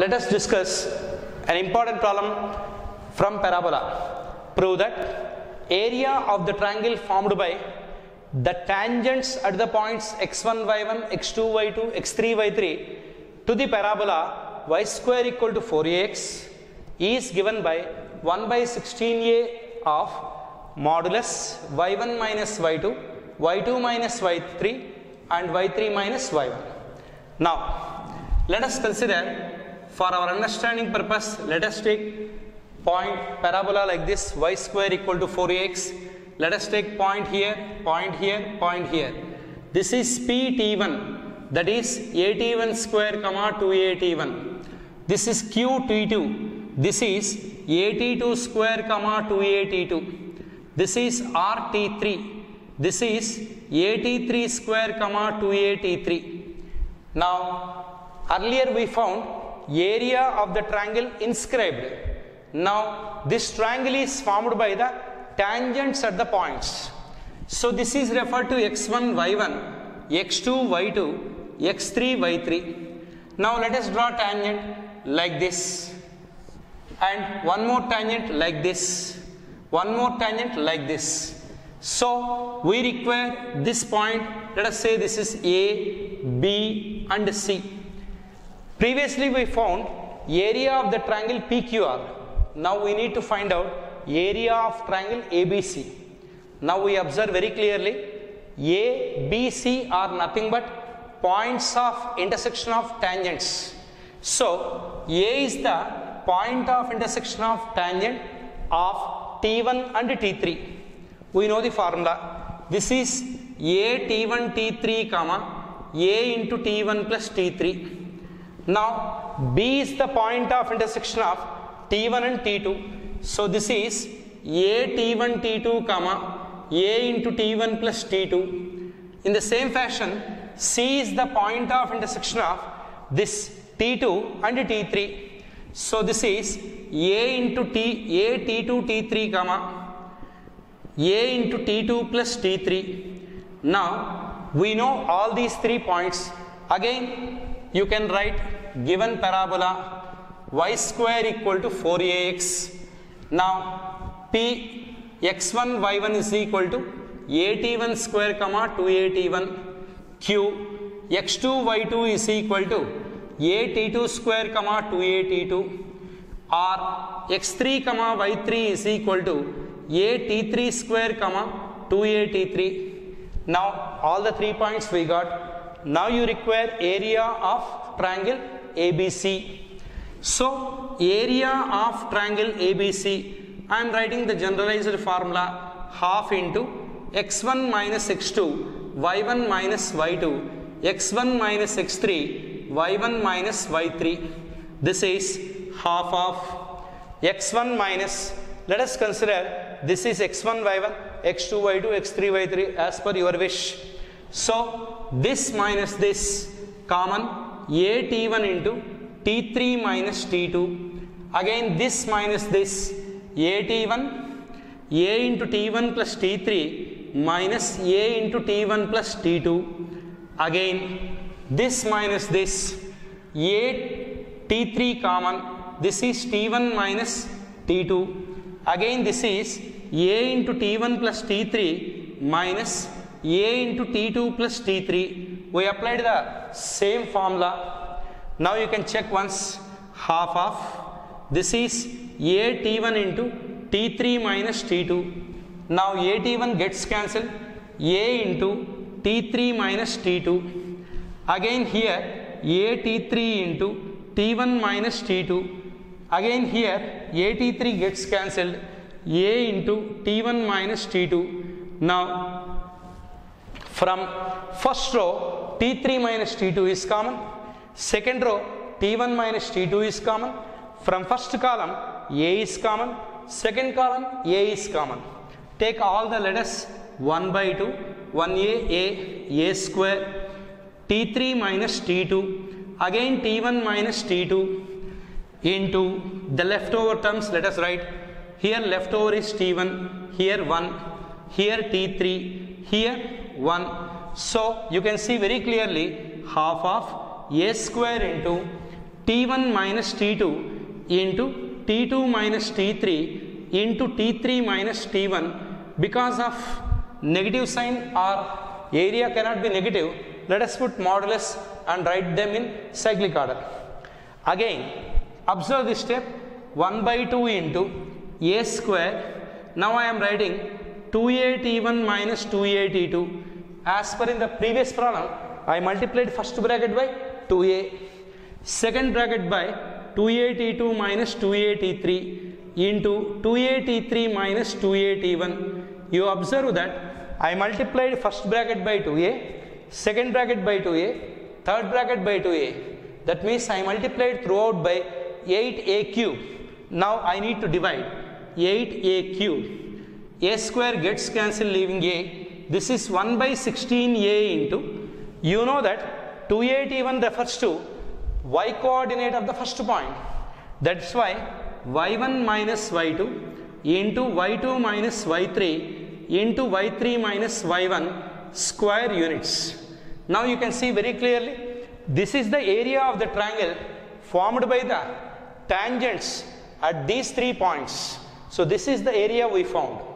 Let us discuss an important problem from parabola. Prove that area of the triangle formed by the tangents at the points x1, y1, x2, y2, x3, y3 to the parabola y square equal to 4ax is given by 1 by 16a of modulus y1 minus y2, y2 minus y3 and y3 minus y1. Now, let us consider. For our understanding purpose, let us take point parabola like this, y square equal to 4ax. Let us take point here, point here, point here. This is pt1, that is at1 square comma 2at1. This is qt2, this is at2 square comma 2at2. This is rt3, this is at3 square comma 2at3. Now, earlier we found area of the triangle inscribed. Now this triangle is formed by the tangents at the points. So this is referred to x1, y1, x2, y2, x3, y3. Now let us draw tangent like this, and one more tangent like this, one more tangent like this. So we require this point, let us say this is A, B and C. Previously we found area of the triangle PQR. Now we need to find out area of triangle ABC. Now we observe very clearly A, B, C are nothing but points of intersection of tangents. So A is the point of intersection of tangent of T1 and T3. We know the formula. This is A T1 T3 comma A into T1 plus T3. Now B is the point of intersection of T1 and T2. So this is A T1 T2 comma A into T1 plus T2. In the same fashion, C is the point of intersection of this T2 and T3. So this is A into A T2 T3 comma A into T2 plus T3. Now we know all these 3 points. Again, you can write given parabola y square equal to 4ax. Now p x1 y1 is equal to at1 square comma 2at1, q x2 y2 is equal to at2 square comma 2at2, r x3 comma y3 is equal to at3 square comma 2at3. Now all the 3 points we got. Now you require area of triangle ABC. So area of triangle ABC, I am writing the generalized formula, half into x1 minus x2, y1 minus y2, x1 minus x3, y1 minus y3. This is half of x1 minus, let us consider this is x1 y1, x2 y2, x3 y3 as per your wish. So this minus this, common A T1 into T3 minus T2. Again this minus this, A T1, A into T1 plus T3 minus A into T1 plus T2. Again this minus this, A T3 common, this is T1 minus T2. Again this is A into T1 plus T3 minus A into T2 plus T3. We applied the same formula. Now you can check once, half of this is A T1 into T3 minus T2. Now A T1 gets cancelled, A into T3 minus T2. Again here A T3 into T1 minus T2. Again here A T3 gets cancelled, A into T1 minus T2. Now from first row T3 minus T2 is common, second row T1 minus T2 is common, from first column A is common, second column A is common. Take all the letters 1 by 2, 1A, A square, T3 minus T2, again T1 minus T2 into the leftover terms. Let us write here leftover is T1, here 1, here T3, here 1. So you can see very clearly half of A square into T1 minus T2 into T2 minus T3 into T3 minus T1. Because of negative sign, our area cannot be negative. Let us put modulus and write them in cyclic order. Again, observe this step. 1 by 2 into a square. Now I am writing 2a t1 minus 2a t2. As per in the previous problem, I multiplied first bracket by 2a, second bracket by 2a t2 minus 2a t3 into 2a t3 minus 2a t1. You observe that I multiplied first bracket by 2a, second bracket by 2a, third bracket by 2a. That means I multiplied throughout by 8a cube. Now I need to divide 8a cube. A square gets cancelled, leaving a. This is 1 by 16a into, you know that 2a t1 refers to y coordinate of the first point. That's why y1 minus y2 into y2 minus y3 into y3 minus y1 square units. Now you can see very clearly, this is the area of the triangle formed by the tangents at these 3 points. So this is the area we found.